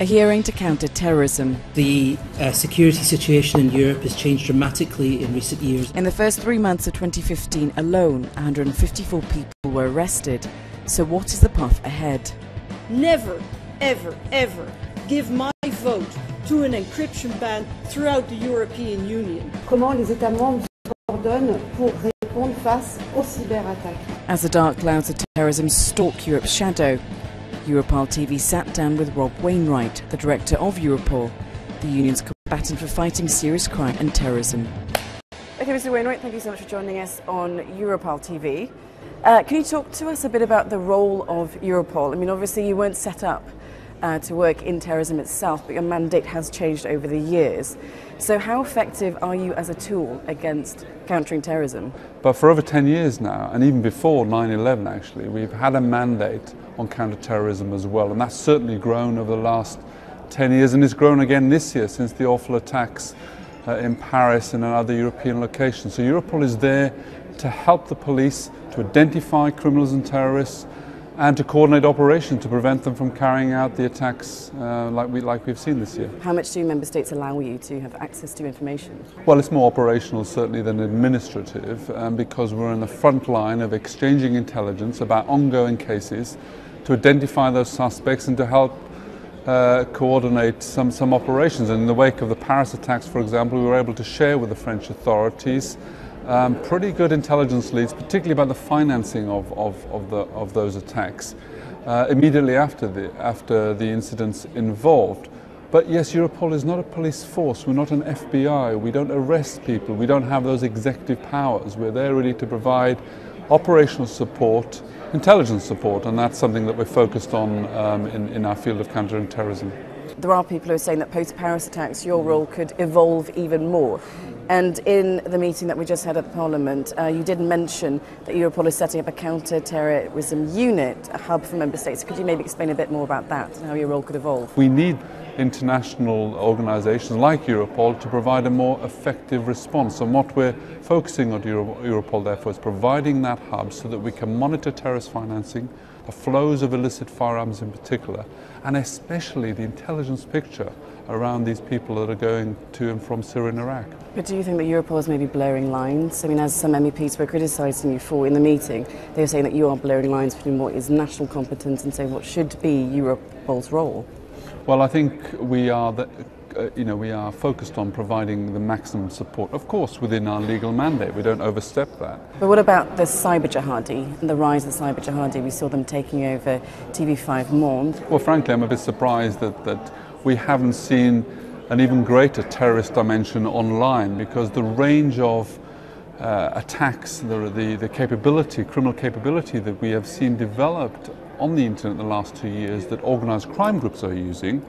A hearing to counter terrorism. The security situation in Europe has changed dramatically in recent years. In the first 3 months of 2015 alone, 154 people were arrested. So what is the path ahead? Never, ever, ever give my vote to an encryption ban throughout the European Union. Comment les États membres coordonnent pour répondre face aux cyberattaques? As the dark clouds of terrorism stalk Europe's shadow, Europol TV sat down with Rob Wainwright, the director of Europol, the union's combatant for fighting serious crime and terrorism. Okay, Mr. Wainwright, thank you so much for joining us on Europol TV. Can you talk to us a bit about the role of Europol? I mean, obviously you weren't set up to work in terrorism itself, but your mandate has changed over the years. So how effective are you as a tool against countering terrorism? But for over 10 years now, and even before 9/11 actually, we've had a mandate on counter-terrorism as well, and that's certainly grown over the last 10 years, and it's grown again this year since the awful attacks in Paris and in other European locations. So Europol is there to help the police to identify criminals and terrorists, and to coordinate operations to prevent them from carrying out the attacks like we've seen this year. How much do member states allow you to have access to information? Well, it's more operational certainly than administrative, because we're in the front line of exchanging intelligence about ongoing cases to identify those suspects and to help coordinate some operations. And in the wake of the Paris attacks, for example, we were able to share with the French authorities pretty good intelligence leads, particularly about the financing of those attacks immediately after the incidents involved. But yes, Europol is not a police force. We're not an FBI. We don't arrest people. We don't have those executive powers. We're there really to provide operational support, intelligence support, and that's something that we're focused on in our field of counter-terrorism. There are people who are saying that post-Paris attacks, your role could evolve even more. And in the meeting that we just had at the Parliament, you did mention that Europol is setting up a counter-terrorism unit, a hub for member states. Could you maybe explain a bit more about that and how your role could evolve? We need international organisations like Europol to provide a more effective response. And what we're focusing on Europol, therefore, is providing that hub so that we can monitor terrorist financing, the flows of illicit firearms in particular, and especially the intelligence picture around these people that are going to and from Syria and Iraq. But do you think that Europol is maybe blurring lines? I mean, as some MEPs were criticising you for in the meeting, they were saying that you are blurring lines between what is national competence and saying what should be Europol's role. Well, I think we are we are focused on providing the maximum support, of course, within our legal mandate. We don't overstep that. But what about the cyber jihadi and the rise of the cyber jihadi? We saw them taking over TV5 Monde. Well, frankly, I'm a bit surprised that we haven't seen an even greater terrorist dimension online, because the range of attacks, the capability, criminal capability that we have seen developed on the internet in the last 2 years that organised crime groups are using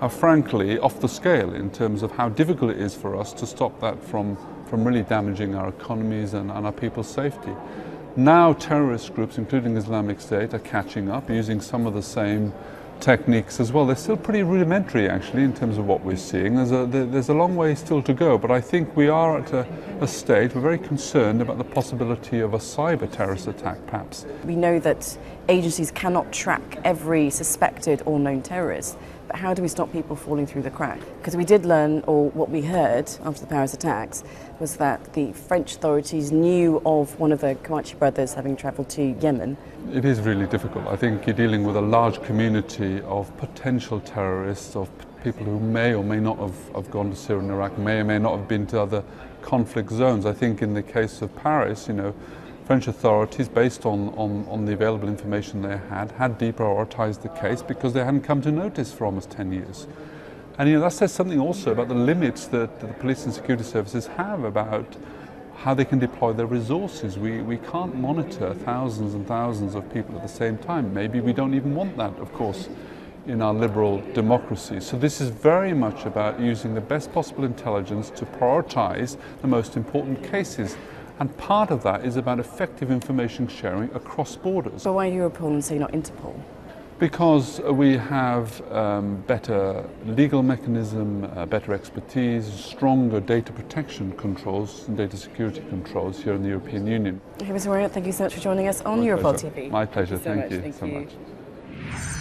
are frankly off the scale in terms of how difficult it is for us to stop that from really damaging our economies and our people's safety. Now terrorist groups, including Islamic State, are catching up using some of the same techniques as well. They're still pretty rudimentary actually in terms of what we're seeing. There's a long way still to go, but I think we are at a stage, we're very concerned about the possibility of a cyber terrorist attack perhaps. We know that agencies cannot track every suspected or known terrorist, but how do we stop people falling through the crack? Because we did learn, or what we heard after the Paris attacks, was that the French authorities knew of one of the Kouachi brothers having travelled to Yemen. It is really difficult. I think you're dealing with a large community of potential terrorists, of people who may or may not have gone to Syria and Iraq, may or may not have been to other conflict zones. I think in the case of Paris, you know, French authorities, based on the available information they had deprioritised the case because they hadn't come to notice for almost 10 years. And you know, that says something also about the limits that the police and security services have about how they can deploy their resources. We can't monitor thousands and thousands of people at the same time. Maybe we don't even want that, of course, in our liberal democracy. So this is very much about using the best possible intelligence to prioritise the most important cases. And part of that is about effective information sharing across borders. So why Europol and say not Interpol? Because we have better legal mechanism, better expertise, stronger data protection controls and data security controls here in the European Union. Okay, Mr. Wainwright, thank you so much for joining us on Europol TV. My pleasure, thank you so much.